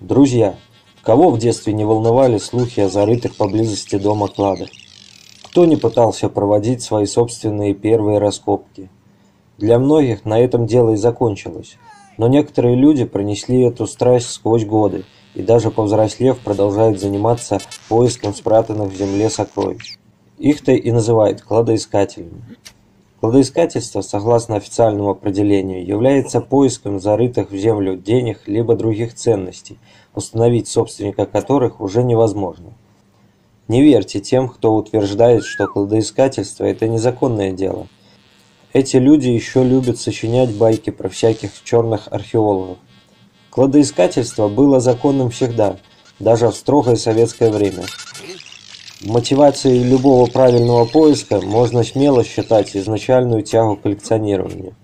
Друзья, кого в детстве не волновали слухи о зарытых поблизости дома кладах? Кто не пытался проводить свои собственные первые раскопки? Для многих на этом дело и закончилось, но некоторые люди пронесли эту страсть сквозь годы и даже повзрослев продолжают заниматься поиском спрятанных в земле сокровищ. Их-то и называют кладоискателями. Кладоискательство, согласно официальному определению, является поиском зарытых в землю денег либо других ценностей, установить собственника которых уже невозможно. Не верьте тем, кто утверждает, что кладоискательство – это незаконное дело. Эти люди еще любят сочинять байки про всяких черных археологов. Кладоискательство было законным всегда, даже в строгое советское время. Мотивацией любого правильного поиска можно смело считать изначальную тягу к коллекционированию.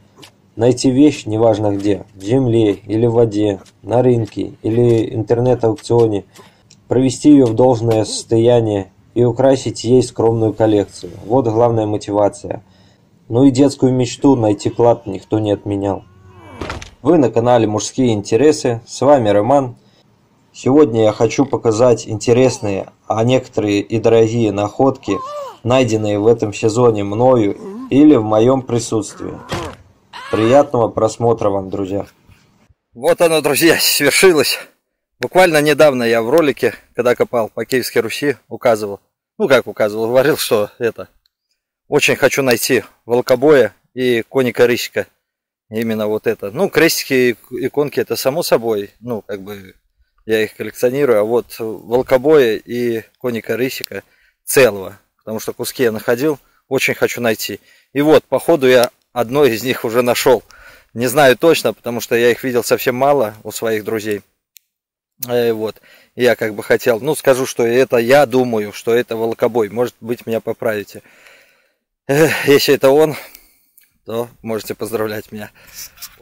Найти вещь, неважно где, в земле или в воде, на рынке или интернет-аукционе, провести ее в должное состояние и украсить ей скромную коллекцию. Вот главная мотивация. Ну и детскую мечту найти клад никто не отменял. Вы на канале «Мужские интересы», с вами Роман. Сегодня я хочу показать интересные, а некоторые и дорогие находки, найденные в этом сезоне мною или в моем присутствии. Приятного просмотра вам, друзья. Вот оно, друзья, свершилось. Буквально недавно я в ролике, когда копал по Киевской Руси, указывал, говорил, что это. Очень хочу найти волкобоя и коника-рысика. Именно вот это. Ну, крестики и иконки это само собой, ну, как бы... Я их коллекционирую, а вот волкобоя и коника-рысика целого, потому что куски я находил, очень хочу найти. И вот, походу, я одно из них уже нашел. Не знаю точно, потому что я их видел совсем мало у своих друзей. И вот, я как бы хотел, ну, скажу, что это, я думаю, что это волкобой. Может быть, меня поправите. Если это он, то можете поздравлять меня.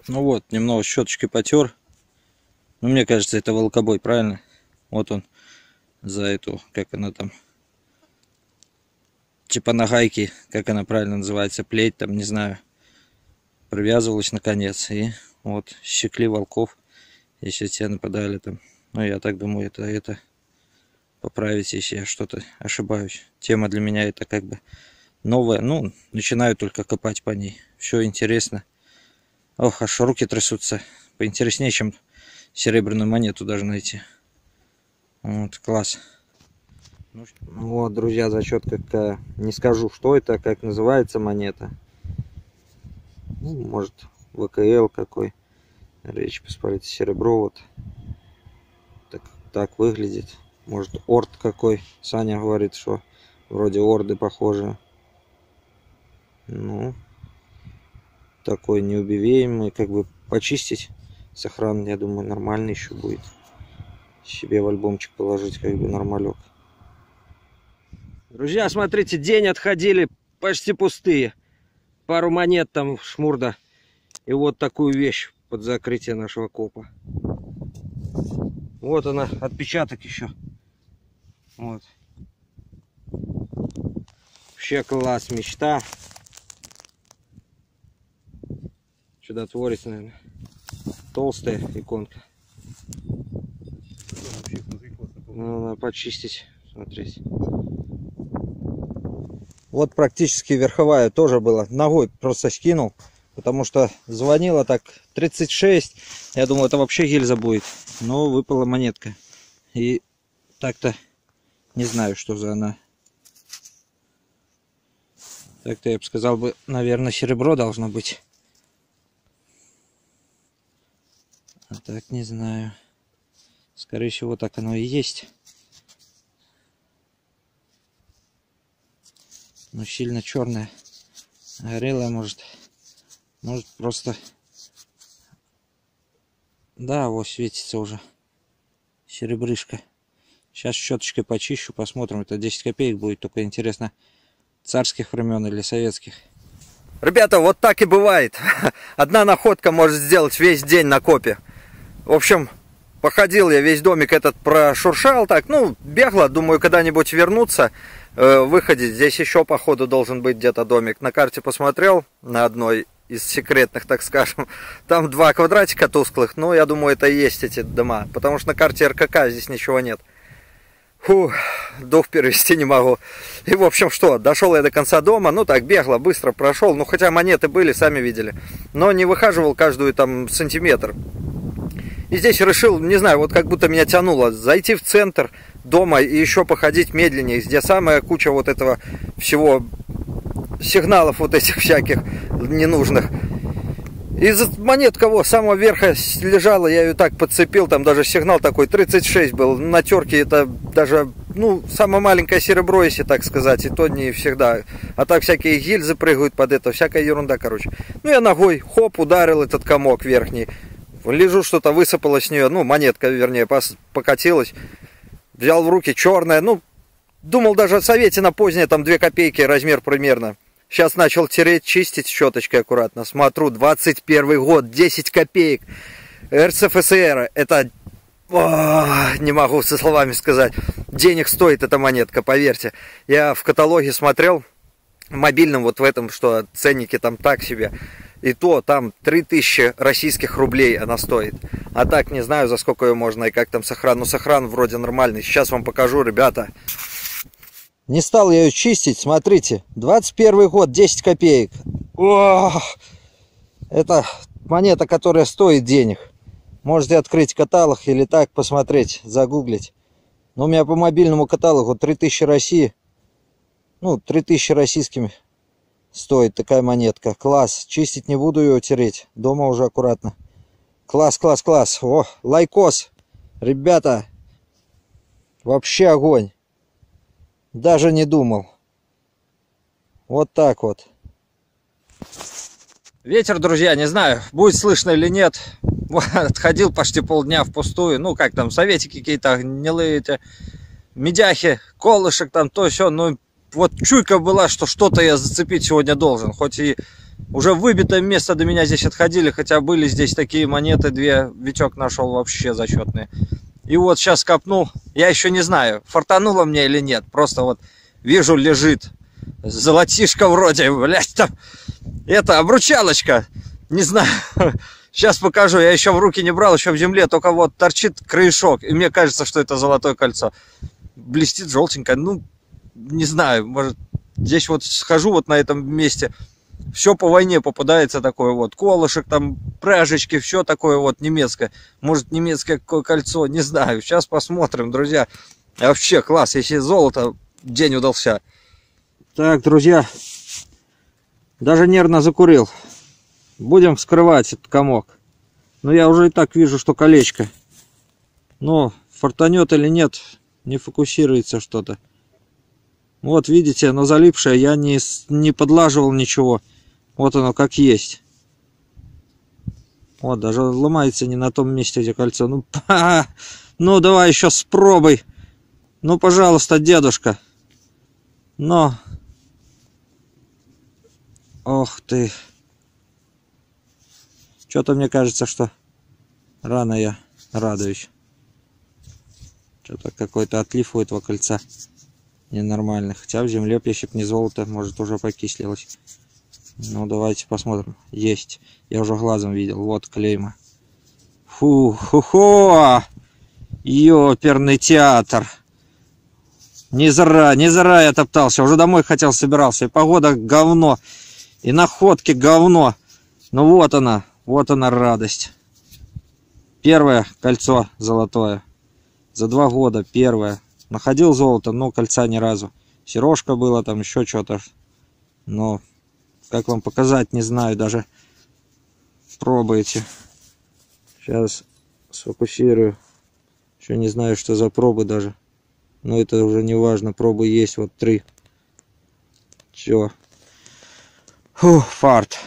Ну вот, немного щеточкой потер. Ну, мне кажется, это волкобой, правильно? Вот он за эту, как она там, типа нагайки, как она правильно называется, плеть там, не знаю, привязывалась наконец. И вот щекли волков, если те нападали там. Ну, я так думаю, это поправить, если я что-то ошибаюсь. Тема для меня это как бы новая. Ну, начинаю только копать по ней. Все интересно. Ох, аж руки трясутся. Поинтереснее, чем... серебряную монету даже найти. Вот, класс. Вот, друзья, зачетка какая. Не скажу, что это, как называется монета. Ну, может, ВКЛ какой. Речь, посмотрите, серебро вот. Так выглядит. Может, орд какой. Саня говорит, что вроде орды похожи. Ну, такой неубиваемый, как бы почистить. Сохран, я думаю, нормально еще будет. Себе в альбомчик положить, как бы нормалек. Друзья, смотрите, день отходили, почти пустые. Пару монет там шмурда. И вот такую вещь под закрытие нашего копа. Вот она, отпечаток еще. Вот. Вообще класс, мечта. Чудотворец, наверное. Толстая иконка. Надо почистить, смотреть. Вот практически верховая тоже была. Ногой просто скинул, потому что звонила так 36. Я думал, это вообще гильза будет. Но выпала монетка. И так-то не знаю, что за она. Так-то я бы сказал, наверное, серебро должно быть. А так не знаю. Скорее всего, так оно и есть. Но сильно черное. Горелое, может. Может просто... Да, вот светится уже. Серебрышка. Сейчас щеточкой почищу, посмотрим. Это 10 копеек будет. Только интересно, царских времен или советских. Ребята, вот так и бывает. Одна находка может сделать весь день на копе. В общем, походил я, весь домик этот прошуршал так, ну, бегло, думаю, когда-нибудь вернуться, выходить. Здесь еще, походу, должен быть где-то домик. На карте посмотрел, на одной из секретных, так скажем. Там два квадратика тусклых, но я думаю, это и есть эти дома, потому что на карте РКК здесь ничего нет. Фу, дух перевести не могу. И в общем что, дошел я до конца дома, ну так бегло, быстро прошел, ну хотя монеты были, сами видели, но не выхаживал каждую там сантиметр. И здесь решил, не знаю, вот как будто меня тянуло, зайти в центр дома и еще походить медленнее, где самая куча вот этого всего, сигналов вот этих всяких ненужных. Из монет кого самого верха лежала, я ее так подцепил, там даже сигнал такой, 36 был, на терке это даже, ну, самое маленькое серебро, если так сказать, и то не всегда. А так всякие гильзы прыгают под это, всякая ерунда, короче. Ну, я ногой, хоп, ударил этот комок верхний, лежу, что-то высыпалось с нее, ну, монетка, вернее, покатилась, взял в руки, черная, ну, думал даже о советина поздняя, там 2 копейки размер примерно. Сейчас начал тереть, чистить щеточкой аккуратно. Смотрю, 21 год, 10 копеек. РСФСР, это... О, не могу со словами сказать. Денег стоит эта монетка, поверьте. Я в каталоге смотрел, мобильном вот в этом, что ценники там так себе. И то там 3000 российских рублей она стоит. А так не знаю, за сколько ее можно и как там сохран. Ну, сохран вроде нормальный. Сейчас вам покажу, ребята. Не стал я ее чистить, смотрите, 21 год, 10 копеек. О, это монета, которая стоит денег. Можете открыть каталог или так посмотреть, загуглить. Но у меня по мобильному каталогу 3000 России, ну 3000 российскими стоит такая монетка. Класс, чистить не буду ее тереть, дома уже аккуратно. Класс, класс, класс, о, лайкос, ребята, вообще огонь. Даже не думал. Вот так вот. Ветер, друзья, не знаю, будет слышно или нет. Отходил почти полдня впустую. Ну, как там, советики какие-то гнилые эти, медяхи, колышек там, то все. Ну, вот чуйка была, что что-то я зацепить сегодня должен. Хоть и уже выбитое место до меня здесь отходили, хотя были здесь такие монеты, 2 Витёк нашел вообще зачетные. И вот сейчас копнул, я еще не знаю, фартануло мне или нет, просто вот вижу, лежит золотишко вроде, блядь, там, это, обручалочка, не знаю, сейчас покажу, я еще в руки не брал, еще в земле, только вот торчит краешок, и мне кажется, что это золотое кольцо, блестит желтенькое, ну, не знаю, может, здесь вот схожу вот на этом месте, все по войне попадается такое вот. Колышек, там, пряжечки, все такое вот немецкое. Может, немецкое кольцо, не знаю. Сейчас посмотрим, друзья. Вообще класс, если золото, день удался. Так, друзья, даже нервно закурил. Будем вскрывать этот комок. Но я уже и так вижу, что колечко. Но фартанет или нет, не фокусируется что-то. Вот, видите, оно залипшее, я не подлаживал ничего. Вот оно как есть. Вот, даже ломается не на том месте, где кольцо. Ну, ну давай еще с пробой. Ну, пожалуйста, дедушка. Но. Ох ты. Что-то мне кажется, что рано я радуюсь. Что-то какой-то отлив у этого кольца. Ненормально. Хотя в земле ящик не золото, может, уже покислилось. Ну, давайте посмотрим. Есть. Я уже глазом видел. Вот клейма. Фу-ху-хо! Ёперный театр! Не зря я топтался. Уже домой хотел, собирался. И погода говно. И находки говно. Ну, вот она радость. Первое кольцо золотое. За 2 года первое. Находил золото, но кольца ни разу. Сережка была, там еще что-то. Но, как вам показать, не знаю. Даже пробуйте. Сейчас сфокусирую. Еще не знаю, что за пробы даже. Но это уже не важно. Пробы есть, вот 3. Все. Фух, фарт.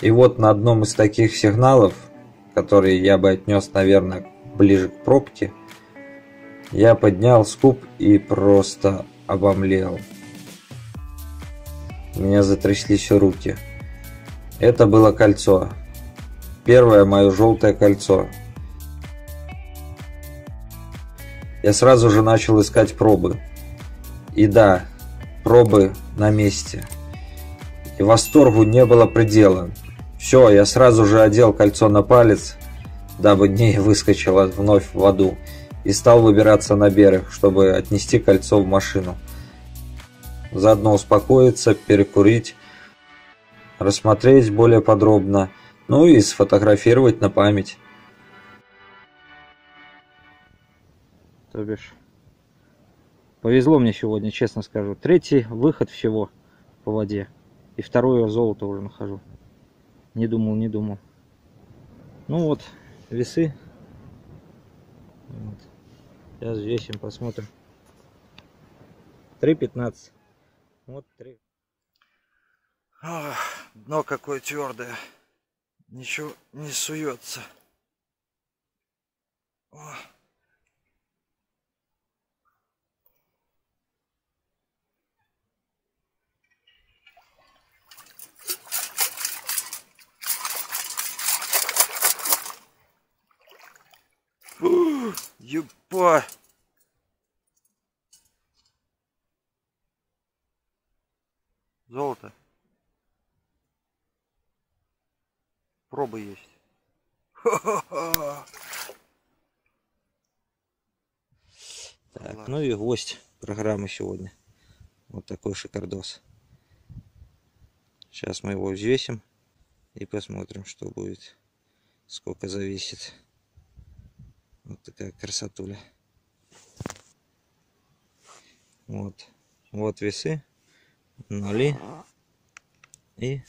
И вот на одном из таких сигналов, который я бы отнес, наверное, ближе к пробке, я поднял скуп и просто обомлел. У меня затряслись руки. Это было кольцо. Первое мое желтое кольцо. Я сразу же начал искать пробы. И да, пробы на месте. И восторгу не было предела. Все, я сразу же одел кольцо на палец, дабы не выскочило вновь в воду, и стал выбираться на берег, чтобы отнести кольцо в машину. Заодно успокоиться, перекурить, рассмотреть более подробно, ну и сфотографировать на память. То бишь, повезло мне сегодня, честно скажу. Третий выход всего по воде. И второе золото уже нахожу. Не думал. Ну вот, весы. Вот. Сейчас взвесим, посмотрим. 3,15. Вот 3. Ох, дно какое твердое. Ничего не суется. О. Юпа! Золото. Пробы есть. Хо-хо-хо. Так, ладно. Ну и гвоздь программы сегодня. Вот такой шикардос. Сейчас мы его взвесим и посмотрим, что будет, сколько зависит. Вот такая красотуля. Вот весы, ноли и,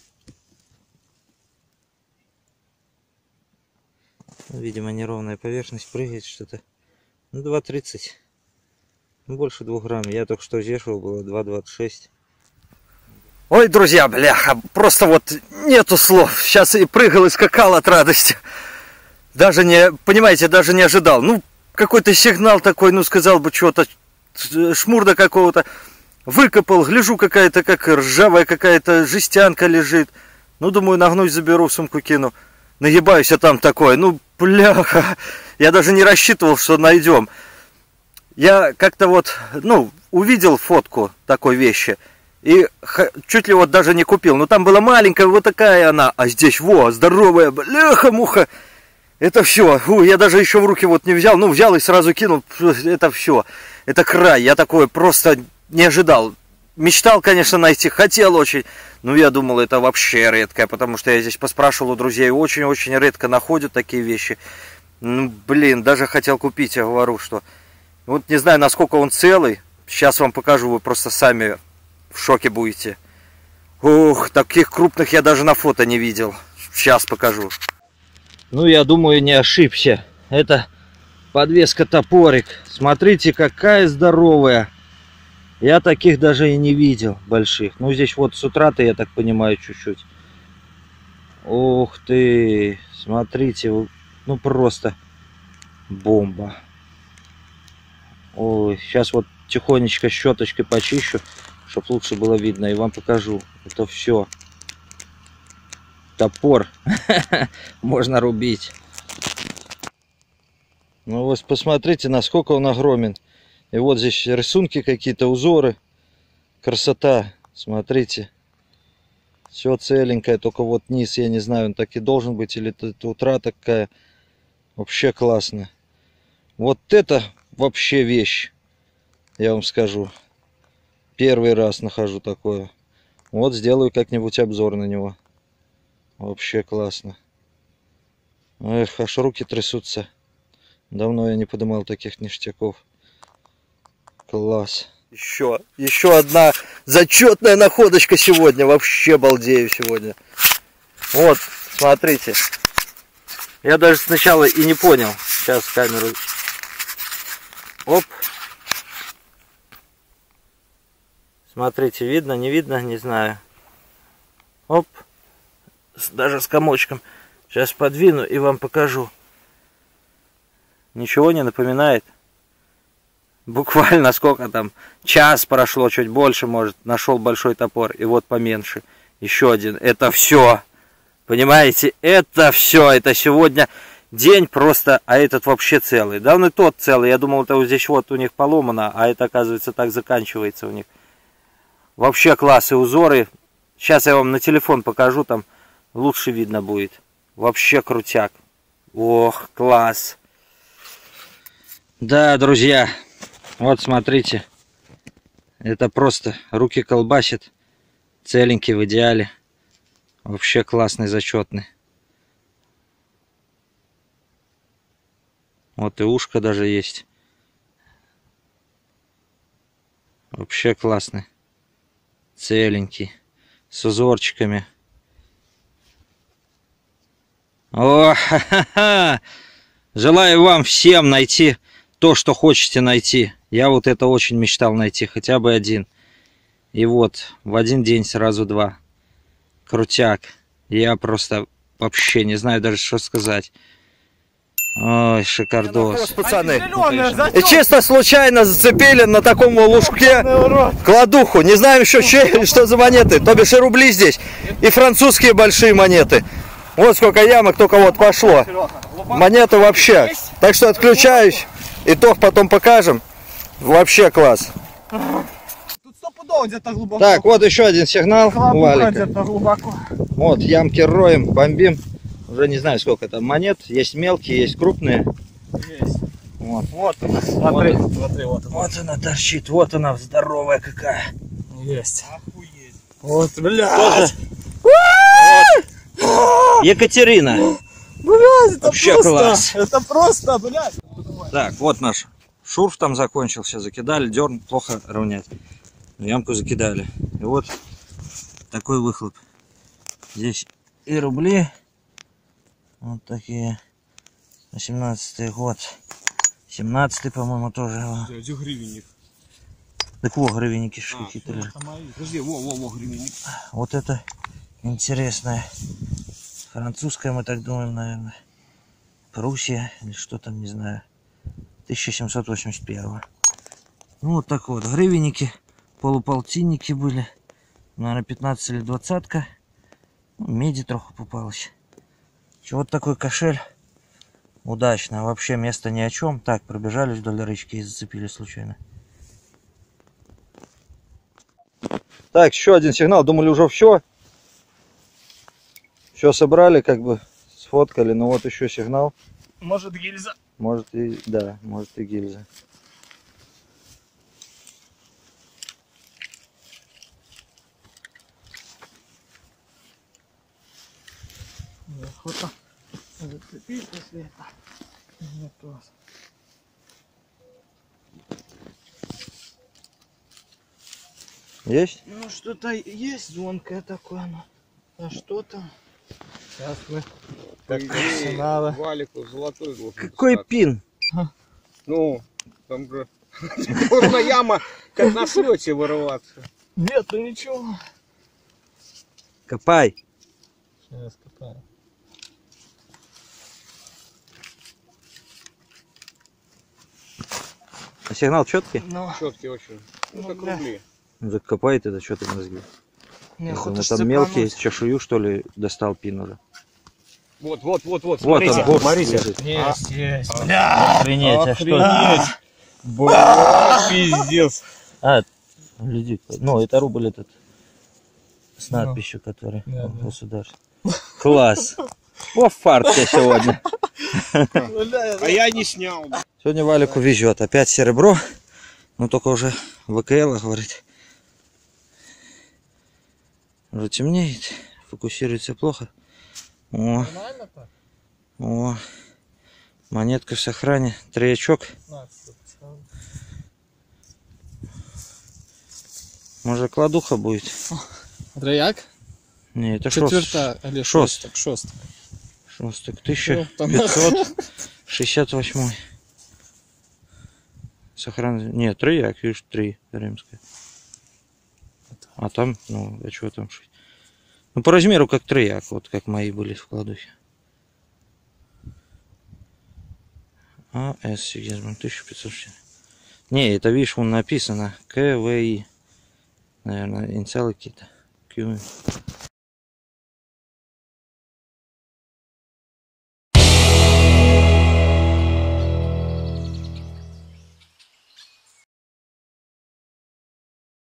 ну, видимо, неровная поверхность, прыгает что-то. Ну, 2,30, больше 2 грамм. Я только что взвешивал, было 2,26. Ой, друзья, бляха, просто вот нету слов. Сейчас и прыгал, и скакал от радости. Даже не, понимаете, даже не ожидал. Ну, какой-то сигнал такой, ну, сказал бы, чего-то, шмурда какого-то. Выкопал, гляжу, какая-то, как ржавая какая-то жестянка лежит. Ну, думаю, нагнусь, заберу, в сумку кину. Нагибаюсь, а там такое. Ну, бляха, я даже не рассчитывал, что найдем. Я как-то вот, ну, увидел фотку такой вещи. И чуть ли вот даже не купил. Но там была маленькая, вот такая она. А здесь, во, здоровая, бляха-муха. Это все. Фу, я даже еще в руки вот не взял. Ну, взял и сразу кинул. Это все. Это край. Я такое просто не ожидал. Мечтал, конечно, найти. Хотел очень. Но я думал, это вообще редко. Потому что я здесь поспрашивал у друзей. Очень-очень редко находят такие вещи. Ну, блин, даже хотел купить. Я говорю, что... Вот не знаю, насколько он целый. Сейчас вам покажу. Вы просто сами в шоке будете. Ух, таких крупных я даже на фото не видел. Сейчас покажу. Ну, я думаю, не ошибся. Это подвеска топорик. Смотрите, какая здоровая. Я таких даже и не видел больших. Ну, здесь вот с утра-то, я так понимаю, чуть-чуть. Ух ты. Смотрите. Ну, просто бомба. Ой, сейчас вот тихонечко щеточкой почищу, чтобы лучше было видно. И вам покажу. Это все. Топор можно рубить. Ну вот посмотрите, насколько он огромен. И вот здесь рисунки какие-то, узоры, красота. Смотрите, все целенькое, только вот низ, я не знаю, он так и должен быть или это утра такая. Вообще классно. Вот это вообще вещь, я вам скажу. Первый раз нахожу такое. Вот сделаю как-нибудь обзор на него. Вообще классно. Эх, аж руки трясутся. Давно я не поднимал таких ништяков. Класс. Еще одна зачетная находочка сегодня. Вообще балдею сегодня. Вот, смотрите. Я даже сначала и не понял. Сейчас камеру. Оп. Смотрите, видно, не видно, не знаю. Оп. даже с комочком. Сейчас подвину и вам покажу. Ничего не напоминает? Буквально сколько там, час прошло, чуть больше, может, нашел большой топор, и вот поменьше. Еще один. Это все. Понимаете, это все. Это сегодня день просто, а этот вообще целый. Да, он и тот целый. Я думал, это вот здесь вот у них поломано, а это, оказывается, так заканчивается у них. Вообще класс и узоры. Сейчас я вам на телефон покажу, там лучше видно будет. Вообще крутяк. Ох, класс. Да, друзья. Вот смотрите, это просто руки колбасит, целенький в идеале, вообще классный, зачетный. Вот и ушко даже есть, вообще классный, целенький, с узорчиками. О, ха-ха-ха! Желаю вам всем найти то, что хочете найти. Я вот это очень мечтал найти, хотя бы один. И вот, в один день сразу два. Крутяк. Я просто вообще не знаю даже, что сказать. Ой, шикардос. Пацаны, и чисто случайно зацепили на таком лужке кладуху. Не знаем еще, что за монеты. То бишь и рубли здесь, и французские большие монеты. Вот сколько ямок только вот пошло. Монеты вообще. Так что отключаюсь. Итог потом покажем. Вообще класс. Тут стопудово где-то глубоко. Так, вот еще один сигнал. Вот, ямки роем, бомбим. Уже не знаю, сколько там монет. Есть мелкие, есть крупные. Есть. Вот, вот она, смотри. Вот, смотри, вот она. Вот она торчит, вот она здоровая какая. Есть. Охуеть. Вот, блядь. Вот. Екатерина. Блядь, это вообще просто класс. Это просто, блядь. Так, вот наш шурф там закончился, закидали, дерн плохо равнять, ямку закидали. И вот такой выхлоп. Здесь и рубли, вот такие, 18-й год, 17-й, по-моему, тоже. Где гривенник? Так во, гривенники какие-то. Подожди, во, гривенник. Вот это интересное, французское, мы так думаем, наверное, Пруссия или что там, не знаю. 1781. Ну вот так вот, гривенники, полуполтинники были, наверное, 15 или 20-ка. Меди троху попалось. Вот такой кошель. Удачно, вообще место ни о чем. Так, пробежались вдоль речки и зацепили случайно. Так, еще один сигнал, думали уже все. Все собрали, как бы сфоткали, но вот еще сигнал. Может, гильза? Может и, да, может и гильза. Неохота зацепить после этого. Нет у вас. Есть? Ну что-то есть звонкое такое, но а что там? Сейчас мы... Валику золотой должен. Какой достать. Пин? Ну, там же горная яма, как на слете вырываться. Нет, ну ничего. Копай. Сейчас копаю. А сигнал четкий? Ну, четкий очень. Ну, как рубли. Ну, так копай ты, да что ты мозги? Мне охота там мелкие, чешую что ли достал пин уже. Вот, смотрите, вот он, смотрите. Есть. Охренеть, а что? Бля, пиздец. А, люди, ну, это рубль этот с надписью, который государственный. Класс. О, фарт я сегодня. А я не снял. Сегодня Валику везет. Опять серебро, но только уже ВКЛ, говорит. Уже темнеет, фокусируется плохо. О, монетка в сохране, 3 очок. Может, кладуха будет? Трояк? Не, это шосток. Шосток. 1568. Сохран... Не, трояк, видишь, 3 римская. А там, ну, а чего там шить? Ну, по размеру как трояк, вот как мои были в кладухе. А.С. Сигизман, 1560. Не, это, видишь, вон написано КВИ. Наверное, инициалы какие-то.